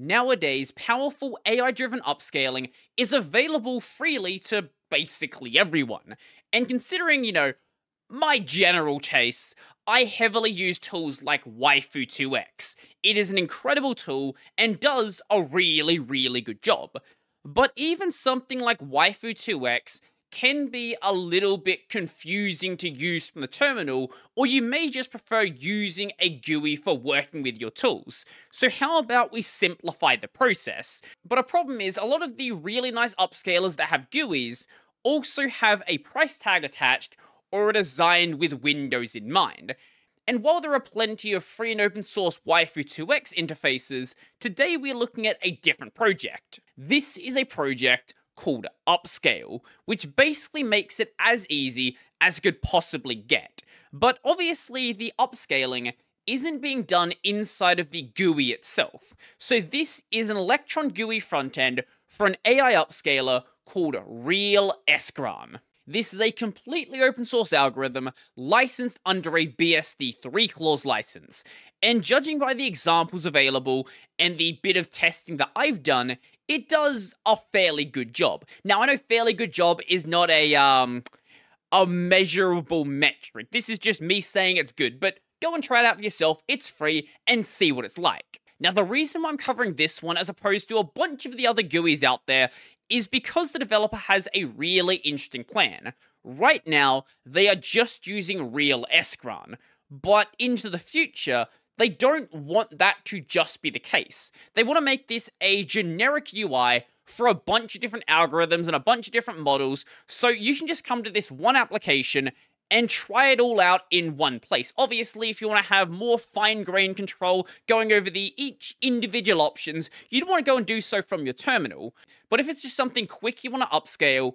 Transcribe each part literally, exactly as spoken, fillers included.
Nowadays, powerful A I-driven upscaling is available freely to basically everyone. And considering, you know, my general tastes, I heavily use tools like Waifu two X. It is an incredible tool and does a really, really good job. But even something like Waifu two X can be a little bit confusing to use from the terminal, or you may just prefer using a G U I for working with your tools. So how about we simplify the process? But a problem is a lot of the really nice upscalers that have G U Is also have a price tag attached or are designed with Windows in mind. And while there are plenty of free and open source Waifu two X interfaces, today we're looking at a different project. This is a project called Upscayl, which basically makes it as easy as it could possibly get. But obviously the upscaling isn't being done inside of the G U I itself. So this is an Electron G U I frontend for an A I upscaler called Real E S R G A N. This is a completely open source algorithm licensed under a B S D three clause license. And judging by the examples available and the bit of testing that I've done, it does a fairly good job. Now, I know fairly good job is not a, um, a measurable metric. This is just me saying it's good, but go and try it out for yourself. It's free and see what it's like. Now, the reason why I'm covering this one as opposed to a bunch of the other G U Is out there is because the developer has a really interesting plan. Right now, they are just using Real E S R G A N, but into the future, they don't want that to just be the case. They want to make this a generic U I for a bunch of different algorithms and a bunch of different models, so you can just come to this one application and try it all out in one place. Obviously, if you want to have more fine-grained control going over the each individual options, you'd want to go and do so from your terminal. But if it's just something quick you want to upscale,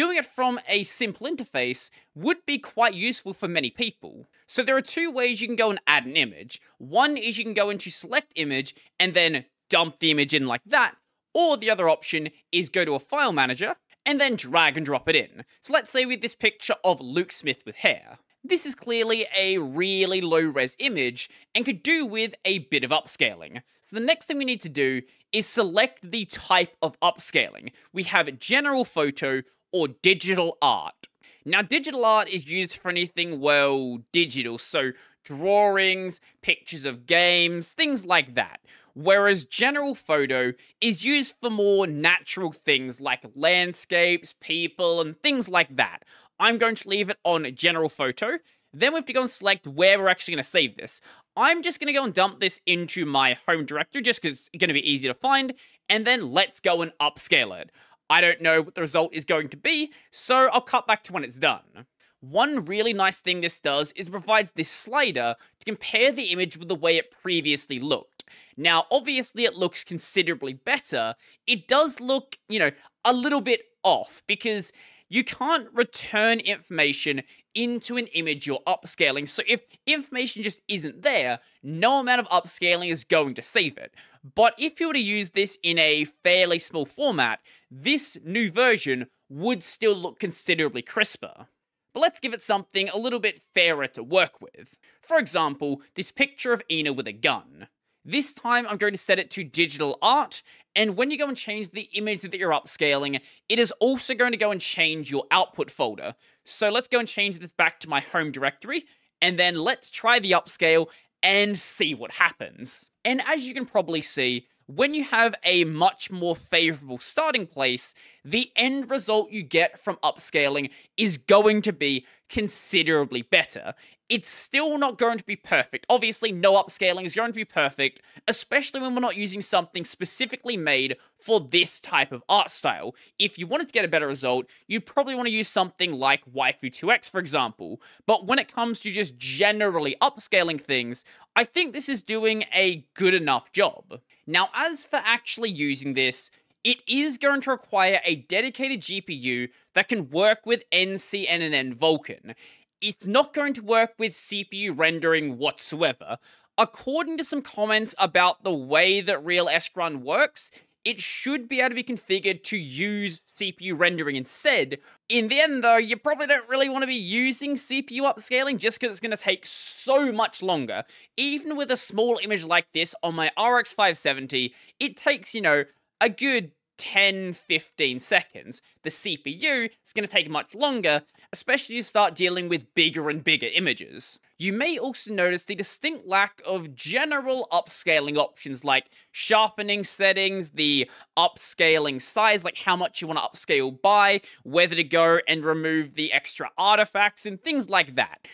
doing it from a simple interface would be quite useful for many people. So there are two ways you can go and add an image. One is you can go into select image and then dump the image in like that, or the other option is go to a file manager and then drag and drop it in. So let's say with this picture of Luke Smith with hair. This is clearly a really low-res image and could do with a bit of upscaling. So the next thing we need to do is select the type of upscaling. We have general photo or digital art. Now, digital art is used for anything, well, digital, so drawings, pictures of games, things like that. Whereas general photo is used for more natural things like landscapes, people, and things like that. I'm going to leave it on general photo. Then we have to go and select where we're actually going to save this. I'm just going to go and dump this into my home directory just because it's going to be easy to find. And then let's go and upscale it. I don't know what the result is going to be, so I'll cut back to when it's done. One really nice thing this does is it provides this slider to compare the image with the way it previously looked. Now, obviously it looks considerably better. It does look, you know, a little bit off because you can't return information into an image you're upscaling. So if information just isn't there, no amount of upscaling is going to save it. But if you were to use this in a fairly small format, this new version would still look considerably crisper. But let's give it something a little bit fairer to work with. For example, this picture of Ina with a gun. This time I'm going to set it to digital art, and when you go and change the image that you're upscaling, it is also going to go and change your output folder. So let's go and change this back to my home directory, and then let's try the upscale and see what happens. And as you can probably see, when you have a much more favorable starting place, the end result you get from upscaling is going to be considerably better. It's still not going to be perfect. Obviously, no upscaling is going to be perfect, especially when we're not using something specifically made for this type of art style. If you wanted to get a better result, you probably want to use something like Waifu two X, for example. But when it comes to just generally upscaling things, I think this is doing a good enough job. Now, as for actually using this, it is going to require a dedicated G P U that can work with N C N N Vulkan. It's not going to work with C P U rendering whatsoever. According to some comments about the way that Real E S R G A N works, it should be able to be configured to use C P U rendering instead. In the end though, you probably don't really want to be using C P U upscaling just because it's going to take so much longer. Even with a small image like this on my R X five seventy, it takes, you know, a good ten, fifteen seconds. The C P U is going to take much longer, especially if you start dealing with bigger and bigger images. You may also notice the distinct lack of general upscaling options like sharpening settings, the upscaling size, like how much you want to upscale by, whether to go and remove the extra artifacts and things like that.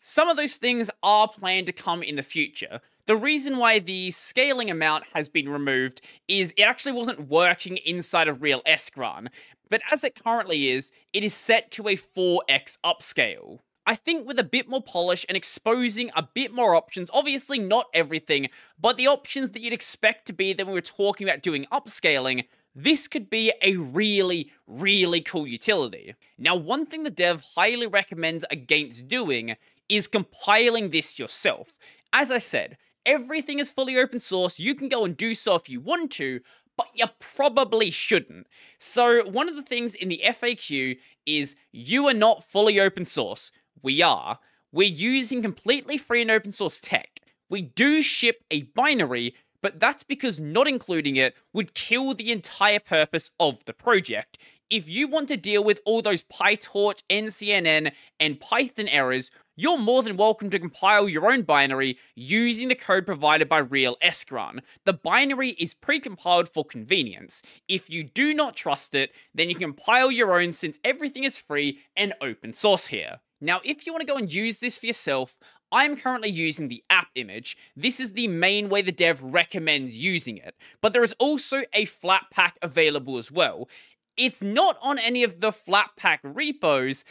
Some of those things are planned to come in the future. The reason why the scaling amount has been removed is it actually wasn't working inside of Real-ESRGAN, but as it currently is, it is set to a four X upscale. I think with a bit more polish and exposing a bit more options, obviously not everything, but the options that you'd expect to be there when we were talking about doing upscaling, this could be a really, really cool utility. Now, one thing the dev highly recommends against doing is compiling this yourself. As I said, everything is fully open source, you can go and do so if you want to, but you probably shouldn't. So one of the things in the F A Q is you are not fully open source. We are. We're using completely free and open source tech. We do ship a binary, but that's because not including it would kill the entire purpose of the project. If you want to deal with all those PyTorch, N C N N, and Python errors, you're more than welcome to compile your own binary using the code provided by Real-ESRGAN. The binary is pre-compiled for convenience. If you do not trust it, then you can compile your own since everything is free and open source here. Now, if you want to go and use this for yourself, I'm currently using the app image. This is the main way the dev recommends using it, but there is also a Flatpak available as well. It's not on any of the Flatpak repos.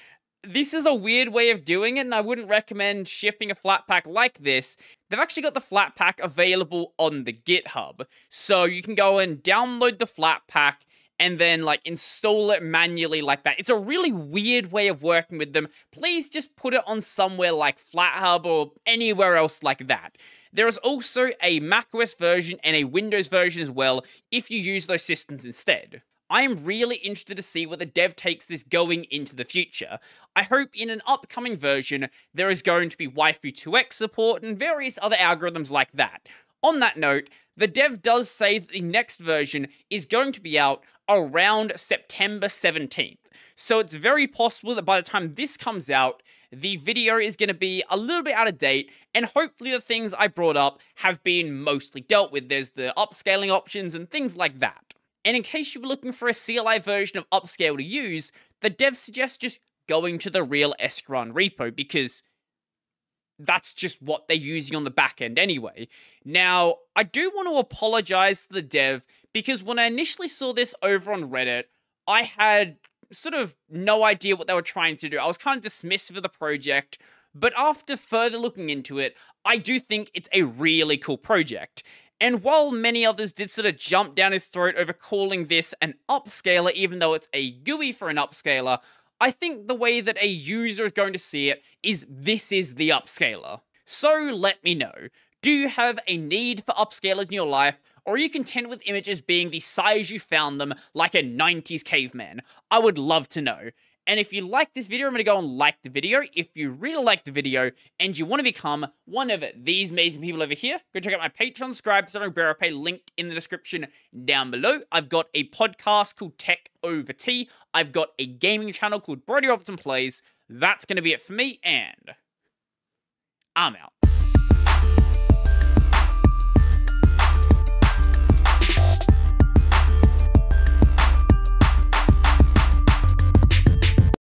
This is a weird way of doing it, and I wouldn't recommend shipping a Flatpak like this. They've actually got the Flatpak available on the GitHub. So you can go and download the Flatpak and then like install it manually like that. It's a really weird way of working with them. Please just put it on somewhere like FlatHub or anywhere else like that. There is also a macOS version and a Windows version as well if you use those systems instead. I am really interested to see where the dev takes this going into the future. I hope in an upcoming version, there is going to be Waifu two X support and various other algorithms like that. On that note, the dev does say that the next version is going to be out around September seventeenth. So it's very possible that by the time this comes out, the video is going to be a little bit out of date, and hopefully the things I brought up have been mostly dealt with. There's the upscaling options and things like that. And in case you were looking for a C L I version of Upscayl to use, the dev suggests just going to the Real-ESRGAN repo because that's just what they're using on the back end anyway. Now, I do want to apologize to the dev because when I initially saw this over on Reddit, I had sort of no idea what they were trying to do. I was kind of dismissive of the project, but after further looking into it, I do think it's a really cool project. And while many others did sort of jump down his throat over calling this an upscaler, even though it's a G U I for an upscaler, I think the way that a user is going to see it is this is the upscaler. So let me know, do you have a need for upscalers in your life, or are you content with images being the size you found them like a nineties caveman? I would love to know. And if you like this video, I'm going to go and like the video. If you really like the video and you want to become one of these amazing people over here, go check out my Patreon, SubscribeStar, and Brodie Pay linked in the description down below. I've got a podcast called Tech Over Tea. I've got a gaming channel called Brodie Robertson Plays. That's going to be it for me, and I'm out.